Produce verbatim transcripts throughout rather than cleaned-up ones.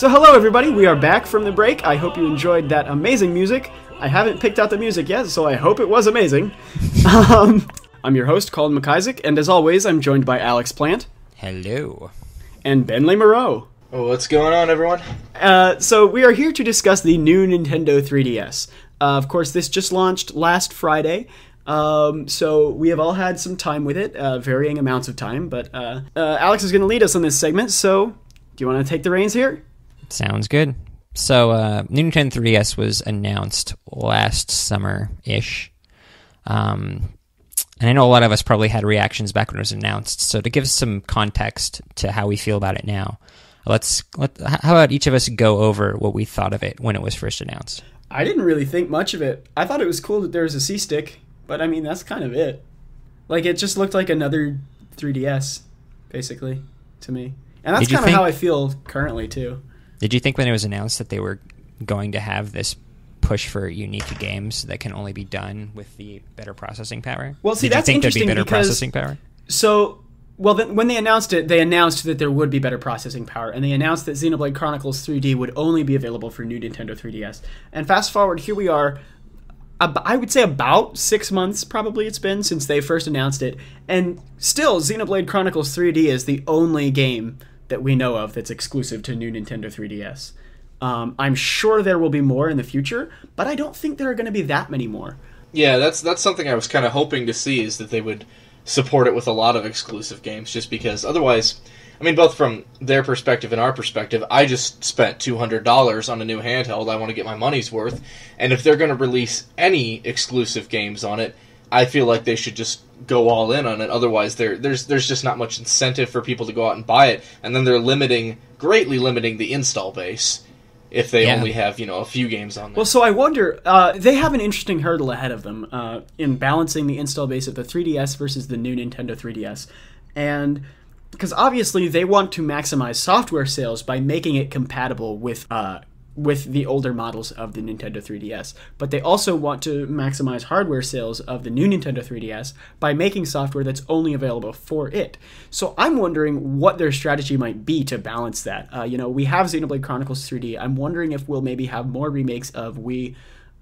So hello everybody, we are back from the break. I hope you enjoyed that amazing music. I haven't picked out the music yet, so I hope it was amazing. um, I'm your host, Colin McIsaac, and as always, I'm joined by Alex Plant. Hello. And Ben Le Moreau. Oh, what's going on, everyone? Uh, so we are here to discuss the new Nintendo three D S. Uh, of course, this just launched last Friday. Um, so we have all had some time with it, uh, varying amounts of time, but uh, uh, Alex is going to lead us on this segment, so do you want to take the reins here? Sounds good. So uh, New Nintendo three D S was announced last summer-ish, um, and I know a lot of us probably had reactions back when it was announced, so to give some context to how we feel about it now, let's let, how about each of us go over what we thought of it when it was first announced? I didn't really think much of it. I thought it was cool that there was a C-Stick. But, I mean, that's kind of it. Like, it just looked like another three D S, basically, to me. And that's kind of how I feel currently, too. Did you think when it was announced that they were going to have this push for unique games that can only be done with the better processing power? Well, see, that's interesting because... Did you think there'd be better processing power? So, well, then, when they announced it, they announced that there would be better processing power. And they announced that Xenoblade Chronicles three D would only be available for new Nintendo three D S. And fast forward, here we are... I would say about six months probably it's been since they first announced it, and still Xenoblade Chronicles three D is the only game that we know of that's exclusive to new Nintendo three D S. Um, I'm sure there will be more in the future, but I don't think there are going to be that many more. Yeah, that's that's something I was kind of hoping to see, is that they would support it with a lot of exclusive games, just because otherwise, I mean, both from their perspective and our perspective, I just spent two hundred dollars on a new handheld. I want to get my money's worth. And if they're going to release any exclusive games on it, I feel like they should just go all in on it. Otherwise, there there's there's just not much incentive for people to go out and buy it. And then they're limiting, greatly limiting the install base if they yeah. only have, you know, a few games on there. Well, so I wonder, uh, they have an interesting hurdle ahead of them uh, in balancing the install base of the three D S versus the new Nintendo three D S. And... because obviously they want to maximize software sales by making it compatible with uh, with the older models of the Nintendo three D S. But they also want to maximize hardware sales of the new Nintendo three D S by making software that's only available for it. So I'm wondering what their strategy might be to balance that. Uh, you know, we have Xenoblade Chronicles three D. I'm wondering if we'll maybe have more remakes of Wii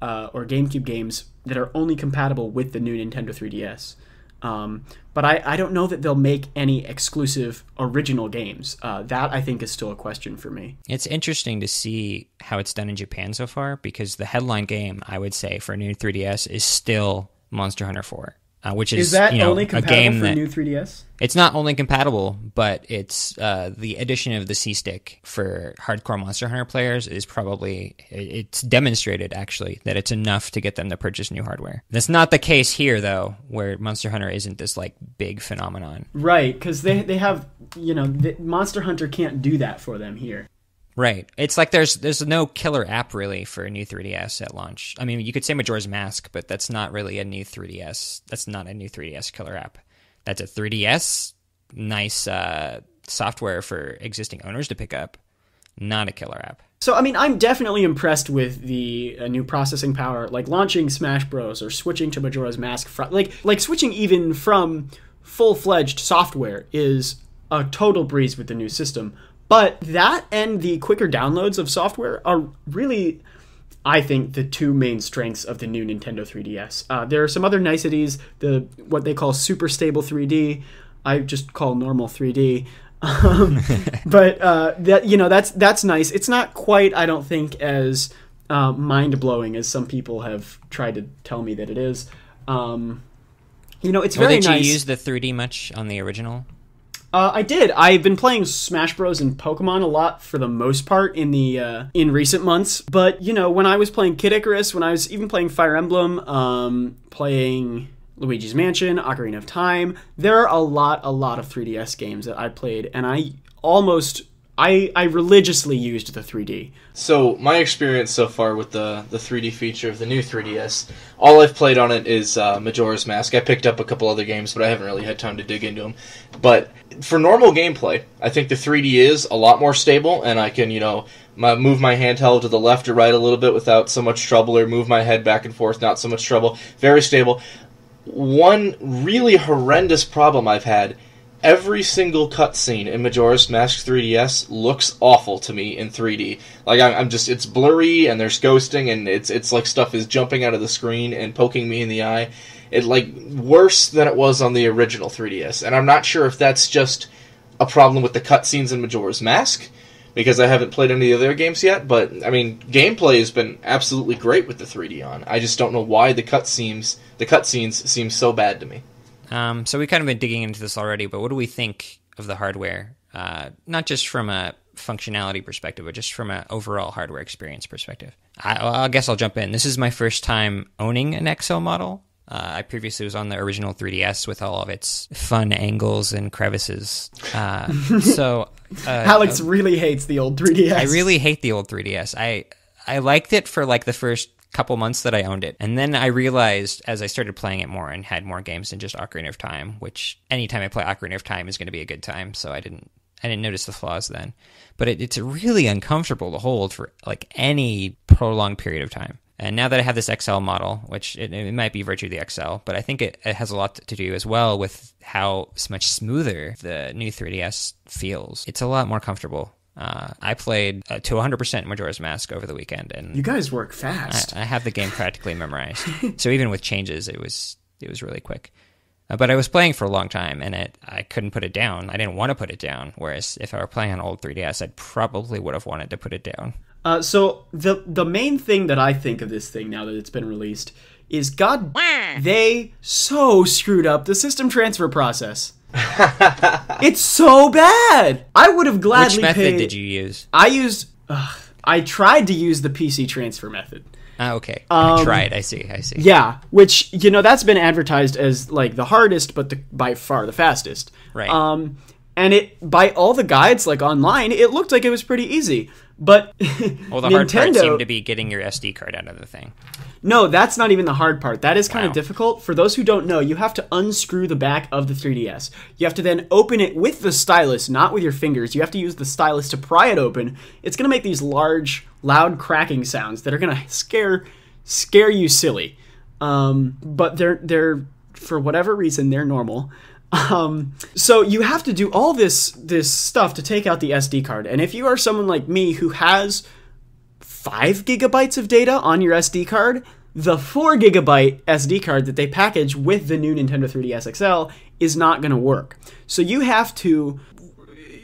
uh, or GameCube games that are only compatible with the new Nintendo three D S. Um, but I, I don't know that they'll make any exclusive original games. Uh, that, I think, is still a question for me. It's interesting to see how it's done in Japan so far, because the headline game, I would say, for new three D S is still Monster Hunter four. Uh, which is, is that you know, only compatible a game for that, new three D S? It's not only compatible, but it's uh, the addition of the C-Stick for hardcore Monster Hunter players is probably, it's demonstrated actually that it's enough to get them to purchase new hardware. That's not the case here though, where Monster Hunter isn't this like big phenomenon. Right, because they, they have, you know, the, Monster Hunter can't do that for them here. Right. It's like there's there's no killer app really for a new three D S at launch. I mean, you could say Majora's Mask, but that's not really a new three D S. That's not a new three D S killer app. That's a three D S, nice uh, software for existing owners to pick up, not a killer app. So, I mean, I'm definitely impressed with the uh, new processing power, like launching Smash Bros or switching to Majora's Mask. Fr like, like switching even from full-fledged software is a total breeze with the new system. But that and the quicker downloads of software are really, I think, the two main strengths of the new Nintendo three D S. Uh, there are some other niceties, the what they call super stable three D. I just call normal three D. Um, but uh, that you know that's that's nice. It's not quite, I don't think, as uh, mind-blowing as some people have tried to tell me that it is. Um, you know, it's very nice. Well, did you use the three D much on the original? Uh, I did. I've been playing Smash Bros and Pokemon a lot for the most part in the uh, in recent months. But you know, when I was playing Kid Icarus, when I was even playing Fire Emblem, um, playing Luigi's Mansion, Ocarina of Time, there are a lot, a lot of three D S games that I played, and I almost, I, I religiously used the three D. So my experience so far with the the three D feature of the new three D S, all I've played on it is uh, Majora's Mask. I picked up a couple other games, but I haven't really had time to dig into them. But for normal gameplay, I think the three D is a lot more stable, and I can, you know, my, move my handheld to the left or right a little bit without so much trouble, or move my head back and forth, not so much trouble. Very stable. One really horrendous problem I've had every single cutscene in Majora's Mask three D S looks awful to me in three D. Like, I'm, I'm just, it's blurry, and there's ghosting, and it's it's like stuff is jumping out of the screen and poking me in the eye. It, like, worse than it was on the original three D S. And I'm not sure if that's just a problem with the cutscenes in Majora's Mask, because I haven't played any of their games yet, but, I mean, gameplay has been absolutely great with the three D on. I just don't know why the cutscenes the cutscenes seem so bad to me. Um, so we've kind of been digging into this already, but what do we think of the hardware? Uh, not just from a functionality perspective, but just from an overall hardware experience perspective. I, I guess I'll jump in. This is my first time owning an X L model. Uh, I previously was on the original three D S with all of its fun angles and crevices. Uh, so uh, Alex uh, really hates the old three D S. I really hate the old three D S. I I liked it for like the first couple months that I owned it, and then I realized as I started playing it more and had more games than just Ocarina of Time, which anytime I play Ocarina of Time is going to be a good time. So I didn't I didn't notice the flaws then, but it, it's really uncomfortable to hold for like any prolonged period of time. And now that I have this X L model, which it, it might be virtue of the X L, but I think it, it has a lot to do as well with how much smoother the new three D S feels. It's a lot more comfortable. Uh, I played uh, to one hundred percent Majora's Mask over the weekend, and you guys work fast. I, I have the game practically memorized, so even with changes, it was it was really quick. Uh, but I was playing for a long time, and it, I couldn't put it down. I didn't want to put it down. Whereas if I were playing on old three D S, I probably would have wanted to put it down. Uh, so the the main thing that I think of this thing now that it's been released is God, they so screwed up the system transfer process. It's so bad. I would have gladly. Which method paid... did you use? I used. Uh, I tried to use the P C transfer method. Ah, okay. Um, I tried. I see. I see. Yeah, which you know that's been advertised as like the hardest, but the, by far the fastest. Right. Um, and it by all the guides like online, it looked like it was pretty easy. But well, the Nintendo, hard part seemed to be getting your S D card out of the thing. No, that's not even the hard part. That is kind wow. of difficult. For those who don't know, you have to unscrew the back of the three D S. You have to then open it with the stylus, not with your fingers. You have to use the stylus to pry it open. It's going to make these large, loud cracking sounds that are going to scare scare you silly. Um, but they're they're for whatever reason they're normal. Um, so you have to do all this, this stuff to take out the S D card. And if you are someone like me who has five gigabytes of data on your S D card, the four gigabyte S D card that they package with the new Nintendo three D S X L is not going to work. So you have to,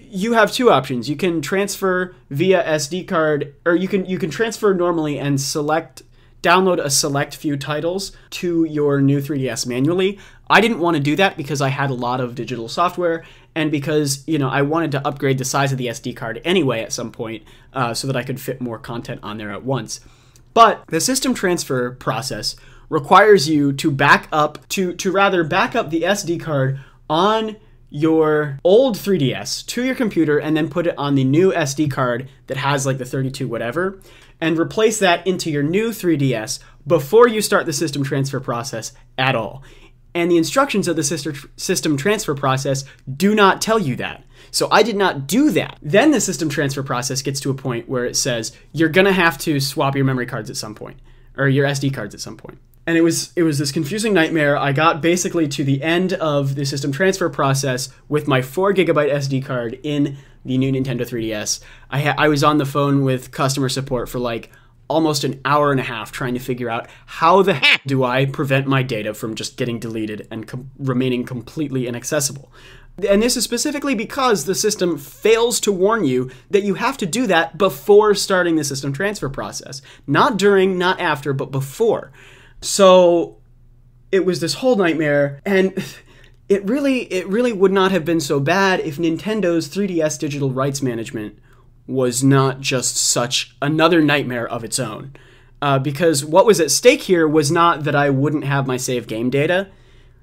you have two options. You can transfer via S D card, or you can, you can transfer normally and select, download a select few titles to your new three D S manually. I didn't want to do that because I had a lot of digital software and because, you know, I wanted to upgrade the size of the S D card anyway at some point uh, so that I could fit more content on there at once. But the system transfer process requires you to back up, to, to rather back up the S D card on your old three D S to your computer and then put it on the new S D card that has like the thirty-two whatever and replace that into your new three D S before you start the system transfer process at all. And the instructions of the system transfer process do not tell you that. So I did not do that. Then the system transfer process gets to a point where it says, you're gonna have to swap your memory cards at some point, or your S D cards at some point. And it was it was this confusing nightmare. I got basically to the end of the system transfer process with my four gigabyte S D card in the new Nintendo three D S. I, ha I was on the phone with customer support for like almost an hour and a half trying to figure out how the heck do I prevent my data from just getting deleted and com remaining completely inaccessible. And this is specifically because the system fails to warn you that you have to do that before starting the system transfer process. Not during, not after, but before. So it was this whole nightmare, and it really it really would not have been so bad if Nintendo's three D S digital rights management was not just such another nightmare of its own. Uh, because what was at stake here was not that I wouldn't have my save game data.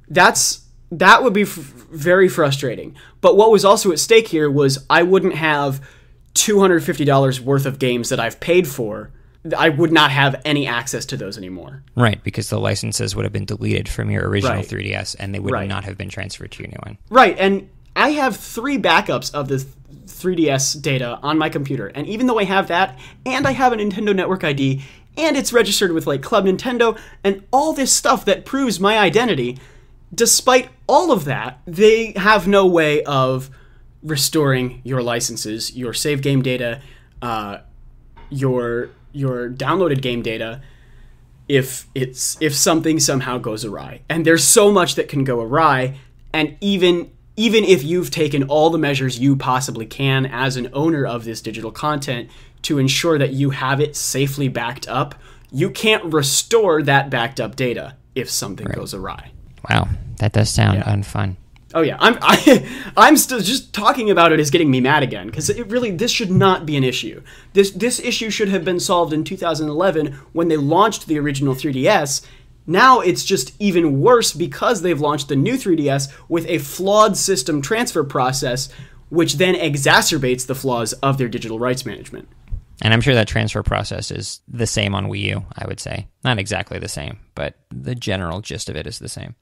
That's that would be f very frustrating. But what was also at stake here was I wouldn't have two hundred fifty dollars worth of games that I've paid for. I would not have any access to those anymore. Right, because the licenses would have been deleted from your original right. three D S, and they would right. not have been transferred to your new one. Right, and I have three backups of the three D S data on my computer, and even though I have that, and I have a Nintendo Network I D, and it's registered with like Club Nintendo, and all this stuff that proves my identity, despite all of that, they have no way of restoring your licenses, your save game data, uh, your your downloaded game data, if it's if something somehow goes awry. And there's so much that can go awry, and even even if you've taken all the measures you possibly can as an owner of this digital content to ensure that you have it safely backed up, you can't restore that backed up data if something right. goes awry. Wow, that does sound yeah. unfun. Oh yeah, I'm I, I'm still just talking about it is getting me mad again, because it really this should not be an issue. This this issue should have been solved in two thousand eleven when they launched the original three D S. Now it's just even worse because they've launched the new three D S with a flawed system transfer process, which then exacerbates the flaws of their digital rights management. And I'm sure that transfer process is the same on Wii U, I would say. Not exactly the same, but the general gist of it is the same.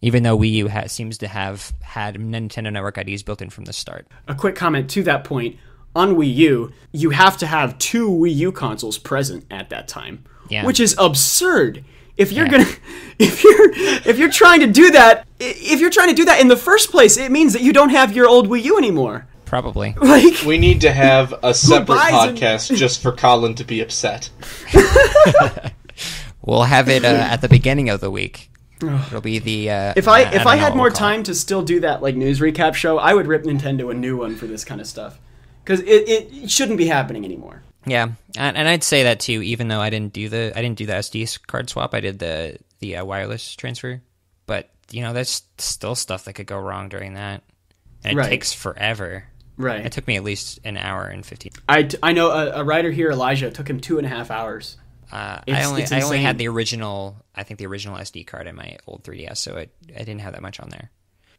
Even though Wii U ha seems to have had Nintendo Network I Ds built in from the start. A quick comment to that point. On Wii U, you have to have two Wii U consoles present at that time, yeah. which is absurd. If you're yeah. gonna, if you're if you're trying to do that, if you're trying to do that in the first place, it means that you don't have your old Wii U anymore. Probably. Like, we need to have a separate podcast and... just for Colin to be upset. We'll have it uh, at the beginning of the week. It'll be the uh, if I, I if I had more time to still do that like news recap show, I would rip Nintendo a new one for this kind of stuff, because it, it shouldn't be happening anymore. Yeah, and, and I'd say that too. Even though I didn't do the I didn't do the S D card swap, I did the the uh, wireless transfer. But you know, there's still stuff that could go wrong during that, and it right. takes forever. Right. It took me at least an hour and fifteen. I I know a, a writer here, Elijah, it took him two and a half hours. Uh, I only I only had the original I think the original S D card in my old three D S, so it I didn't have that much on there.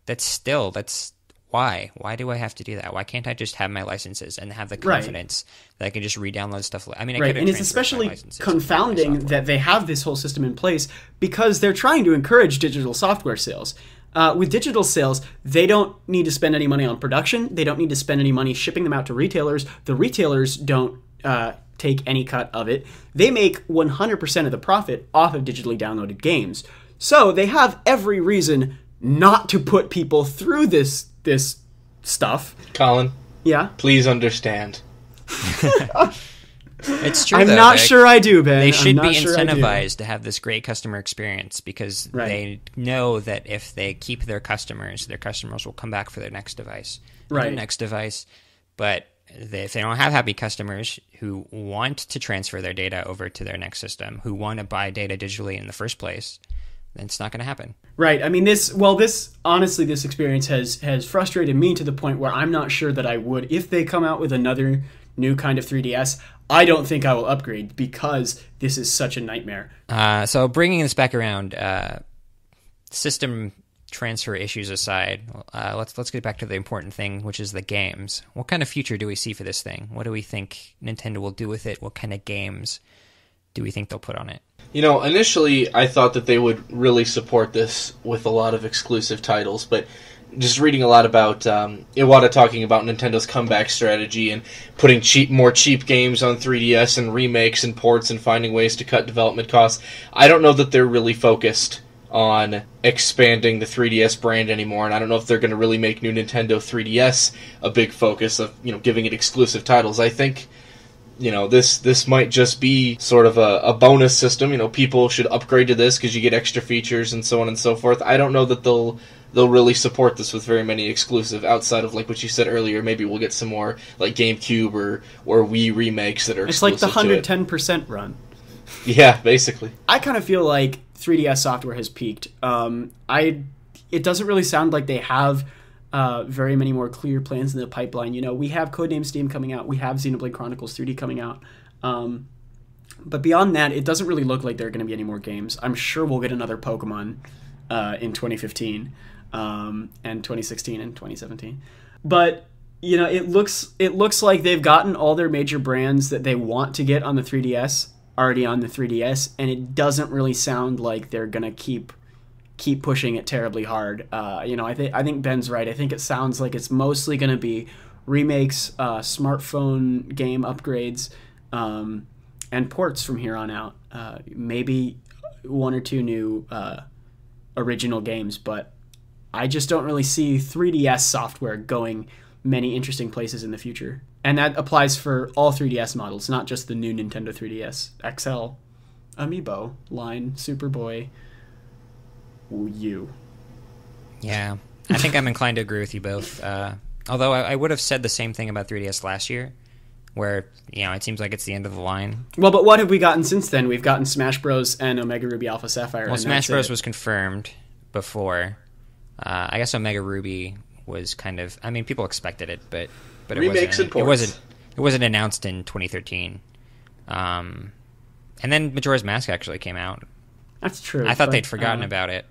That's still that's why why do I have to do that? Why can't I just have my licenses and have the confidence right. that I can just re-download stuff? I mean, I right. could have and it's especially confounding that they have this whole system in place because they're trying to encourage digital software sales. Uh, with digital sales, they don't need to spend any money on production. They don't need to spend any money shipping them out to retailers. The retailers don't. Uh, take any cut of it. They make one hundred percent of the profit off of digitally downloaded games. So they have every reason not to put people through this this stuff. Colin, yeah, please understand. It's true. I'm though, not sure I do, Ben. They should be sure incentivized to have this great customer experience because right. they know that if they keep their customers, their customers will come back for their next device. Right. Their next device. But if they don't have happy customers who want to transfer their data over to their next system, who want to buy data digitally in the first place, then it's not going to happen. Right. I mean, this, well, this, honestly, this experience has, has frustrated me to the point where I'm not sure that I would, if they come out with another new kind of three D S, I don't think I will upgrade because this is such a nightmare. Uh, so bringing this back around, uh, system transfer issues aside, uh, let's let's get back to the important thing, which is the games. What kind of future do we see for this thing? What do we think Nintendo will do with it? What kind of games do we think they'll put on it? You know, initially I thought that they would really support this with a lot of exclusive titles, but just reading a lot about um, Iwata talking about Nintendo's comeback strategy and putting cheap, more cheap games on three D S and remakes and ports and finding ways to cut development costs, I don't know that they're really focused on expanding the three D S brand anymore, and I don't know if they're going to really make New Nintendo three D S a big focus of, you know, giving it exclusive titles. I think, you know, this this might just be sort of a, a bonus system. You know, people should upgrade to this because you get extra features and so on and so forth. I don't know that they'll they'll really support this with very many exclusive outside of like what you said earlier. Maybe we'll get some more like GameCube or or Wii remakes that are it's exclusive like the one hundred ten percent run. Yeah, basically. I kind of feel like three D S software has peaked. Um, I, it doesn't really sound like they have uh, very many more clear plans in the pipeline. You know, we have Codename Steam coming out. We have Xenoblade Chronicles three D coming out. Um, but beyond that, it doesn't really look like there are going to be any more games. I'm sure we'll get another Pokemon uh, in twenty fifteen um, and twenty sixteen and twenty seventeen. But you know, it looks it looks like they've gotten all their major brands that they want to get on the three D S. Already on the three D S, and it doesn't really sound like they're gonna keep keep pushing it terribly hard. Uh, you know, I think I think Ben's right. I think it sounds like it's mostly gonna be remakes, uh, smartphone game upgrades, um, and ports from here on out. Uh, maybe one or two new uh, original games, but I just don't really see three D S software going many interesting places in the future. And that applies for all three D S models, not just the new Nintendo three D S, X L, Amiibo, Line, Superboy, U. Yeah, I think I'm inclined to agree with you both. Uh, although I, I would have said the same thing about three D S last year, where, you know, it seems like it's the end of the line. Well, but what have we gotten since then? We've gotten Smash Bros. And Omega Ruby Alpha Sapphire. Well, Smash Bros. was confirmed before. Uh, I guess Omega Ruby was kind of... I mean, people expected it, but... but it wasn't, it wasn't it wasn't announced in twenty thirteen. Um, and then Majora's Mask actually came out. That's true. I thought but, they'd forgotten uh, about it,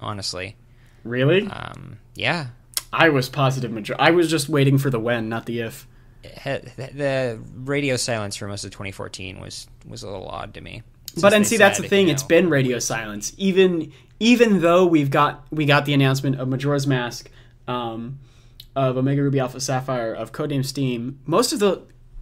honestly. Really? Um, yeah. I was positive. Major- I was just waiting for the when, not the if. Had, the radio silence for most of twenty fourteen was, was a little odd to me. But and see, that's the thing. You know. It's been radio silence. Even even though we've got we got the announcement of Majora's Mask. Um, of Omega Ruby Alpha Sapphire, of Codename Steam. Most of the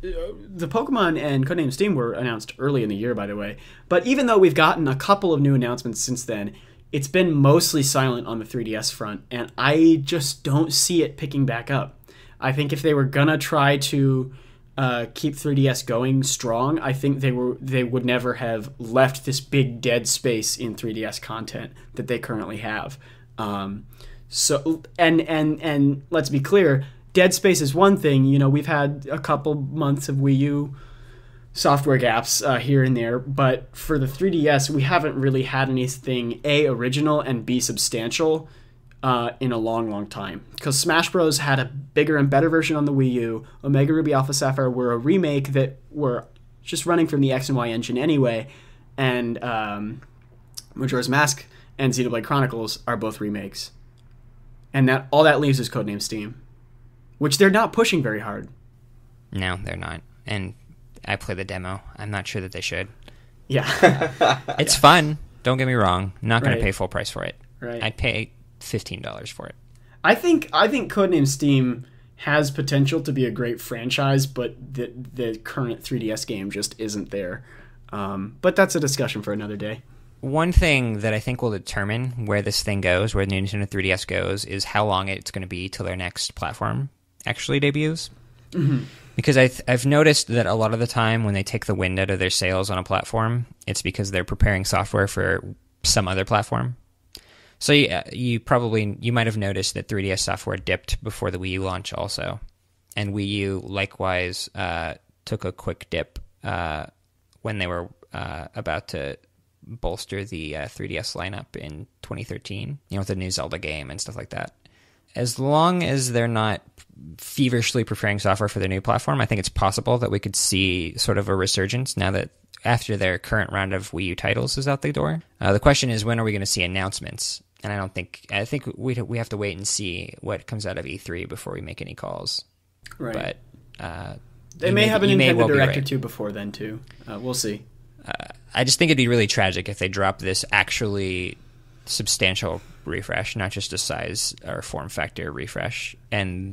uh, the Pokemon and Codename Steam were announced early in the year, by the way. But even though we've gotten a couple of new announcements since then, it's been mostly silent on the three D S front, and I just don't see it picking back up. I think if they were gonna try to uh, keep three D S going strong, I think they were they would never have left this big dead space in three D S content that they currently have. Um, So and and and let's be clear, dead space is one thing. You know, we've had a couple months of Wii U software gaps uh, here and there, but for the three D S, we haven't really had anything A, original, and B, substantial uh, in a long, long time. Because Smash Bros. Had a bigger and better version on the Wii U. Omega Ruby Alpha Sapphire were a remake that were just running from the X and Y engine anyway, and um, Majora's Mask and Xenoblade Chronicles are both remakes. And that all that leaves is Codename Steam, which they're not pushing very hard. No, they're not. And I play the demo. I'm not sure that they should. Yeah. It's yeah. fun. Don't get me wrong. I'm not going right. to pay full price for it. Right. I'd pay fifteen dollars for it. I think I think Codename Steam has potential to be a great franchise, but the, the current three D S game just isn't there. Um, but that's a discussion for another day. One thing that I think will determine where this thing goes, where the Nintendo three D S goes, is how long it's going to be till their next platform actually debuts. Mm-hmm. Because I th- I've noticed that a lot of the time when they take the wind out of their sails on a platform, it's because they're preparing software for some other platform. So you, you probably, you might have noticed that three D S software dipped before the Wii U launch also. And Wii U likewise uh, took a quick dip uh, when they were uh, about to... bolster the uh, three D S lineup in twenty thirteen, you know, with the new Zelda game and stuff like that. As long as they're not feverishly preparing software for their new platform, I think it's possible that we could see sort of a resurgence now that after their current round of Wii U titles is out the door. Uh, the question is, when are we going to see announcements? And I don't think, I think we we have to wait and see what comes out of E three before we make any calls. Right. But uh, they may, may have an Nintendo well Direct right. or two before then too. Uh, we'll see. Uh, I just think it'd be really tragic if they drop this actually substantial refresh, not just a size or form factor refresh, and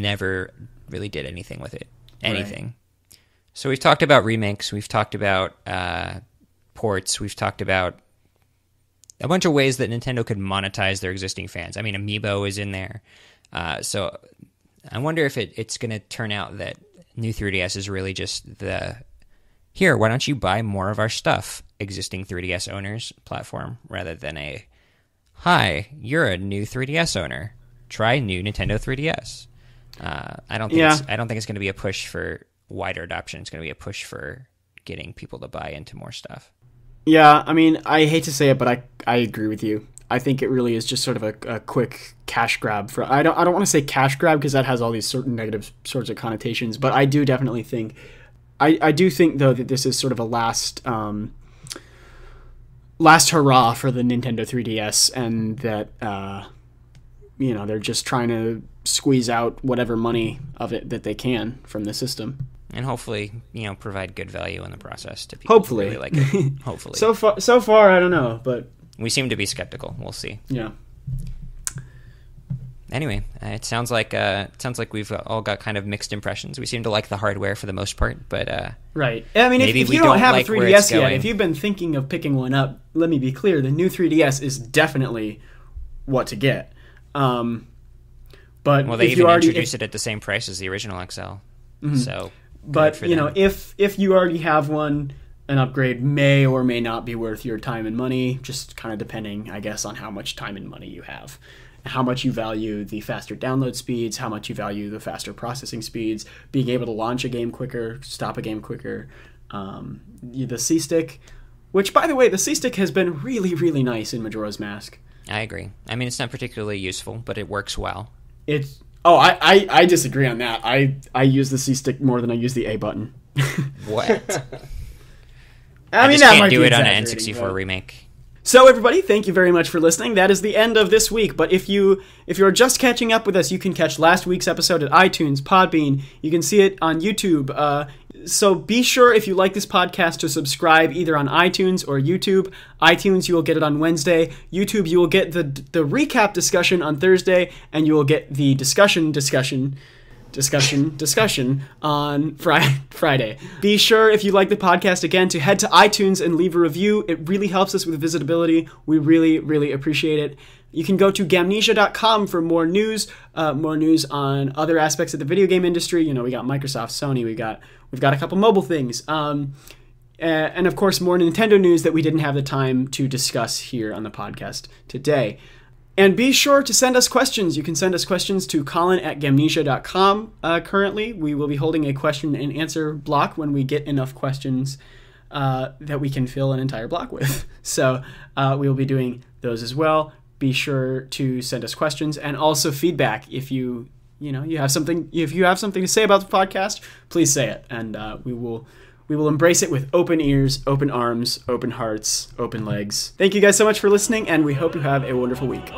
never really did anything with it. Anything. Right. So we've talked about remakes. We've talked about uh, ports. We've talked about a bunch of ways that Nintendo could monetize their existing fans. I mean, Amiibo is in there. Uh, so I wonder if it, it's going to turn out that new three D S is really just the... Here, why don't you buy more of our stuff, existing three D S owners platform, rather than a, hi, you're a new three D S owner. Try new Nintendo three D S. Uh, I don't think yeah. it's, I don't think it's going to be a push for wider adoption. It's going to be a push for getting people to buy into more stuff. Yeah, I mean, I hate to say it, but I I agree with you. I think it really is just sort of a, a quick cash grab. For I don't I don't want to say cash grab because that has all these certain negative sorts of connotations, but I do definitely think... I, I do think, though, that this is sort of a last um, last hurrah for the Nintendo three D S, and that, uh, you know, they're just trying to squeeze out whatever money of it that they can from the system. And hopefully, you know, provide good value in the process to people hopefully. who really like it. Hopefully. So far, so far, I don't know, but... We seem to be skeptical. We'll see. Yeah. anyway, it sounds like uh, it sounds like we've all got kind of mixed impressions. We seem to like the hardware for the most part, but uh, right. I mean, if, if you don't, don't have like a three D S yet, going. If you've been thinking of picking one up, let me be clear: the new three D S is definitely what to get. Um, but well, they if even you already, introduced if, it at the same price as the original X L, mm-hmm. so. But you them. know, if if you already have one, an upgrade may or may not be worth your time and money. Just kind of depending, I guess, on how much time and money you have, how much you value the faster download speeds, how much you value the faster processing speeds, being able to launch a game quicker, stop a game quicker. Um, the C-Stick, which, by the way, the C-Stick has been really, really nice in Majora's Mask. I agree. I mean, it's not particularly useful, but it works well. It's, oh, I, I, I disagree on that. I, I use the C-Stick more than I use the A button. What? I, I mean, just can't do it on an N sixty-four but... remake. So everybody, thank you very much for listening. That is the end of this week. But if you if you're just catching up with us, you can catch last week's episode at iTunes, Podbean. You can see it on YouTube. Uh, so be sure, if you like this podcast, to subscribe either on iTunes or YouTube. iTunes, you will get it on Wednesday. YouTube, you will get the the recap discussion on Thursday, and you will get the discussion discussion. discussion discussion on fri- Friday. Be sure, if you like the podcast, again, to head to iTunes and leave a review. It really helps us with visibility. We really, really appreciate it. You can go to gamnesia dot com for more news, uh, more news on other aspects of the video game industry. You know, we got Microsoft, Sony, we got, we've got a couple mobile things. Um, and, of course, more Nintendo news that we didn't have the time to discuss here on the podcast today. And be sure to send us questions. You can send us questions to Colin at gamnesia dot com. Uh, currently, we will be holding a question and answer block when we get enough questions uh, that we can fill an entire block with. So uh, we will be doing those as well. Be sure to send us questions and also feedback. If you you know you have something if you have something to say about the podcast, please say it, and uh, we will. We will embrace it with open ears, open arms, open hearts, open legs. Thank you guys so much for listening, and we hope you have a wonderful week.